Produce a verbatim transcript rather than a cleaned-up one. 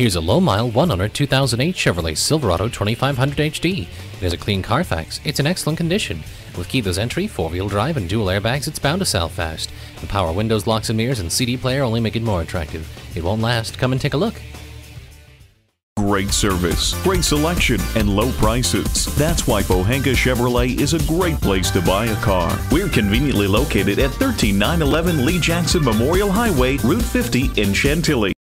Here's a low-mile, one-owner two thousand eight Chevrolet Silverado twenty-five hundred H D. It has a clean Carfax, it's in excellent condition. With keyless entry, four-wheel drive, and dual airbags, it's bound to sell fast. The power windows, locks and mirrors, and C D player only make it more attractive. It won't last. Come and take a look. Great service, great selection, and low prices. That's why Pohanka Chevrolet is a great place to buy a car. We're conveniently located at thirteen nine eleven Lee Jackson Memorial Highway, Route fifty in Chantilly.